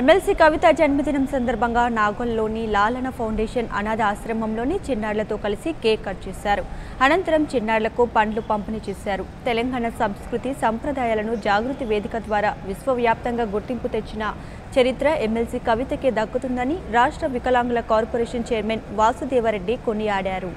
MLC కవిత జన్మదినం సందర్భంగా నాగల్లోని లాలన foundation అనాథ ఆశ్రమంలోని చిన్నారులతో కలిసి కేక్ కట్ చేశారు. అనంతరం చిన్నారులకు పండ్లు పంపిణీ చేశారు. తెలంగాణ సంస్కృతి సంప్రదాయాలను జాగృతి వేదిక ద్వారా విశ్వవ్యాప్తంగా గుర్తింపు తెచ్చిన చరిత్ర ఎమ్మెల్సీ కవితకే దక్కుతుందని రాష్ట్ర వికలాంగుల కార్పొరేషన్ చైర్మన్ వాసుదేవరెడ్డి కొనియాడారు.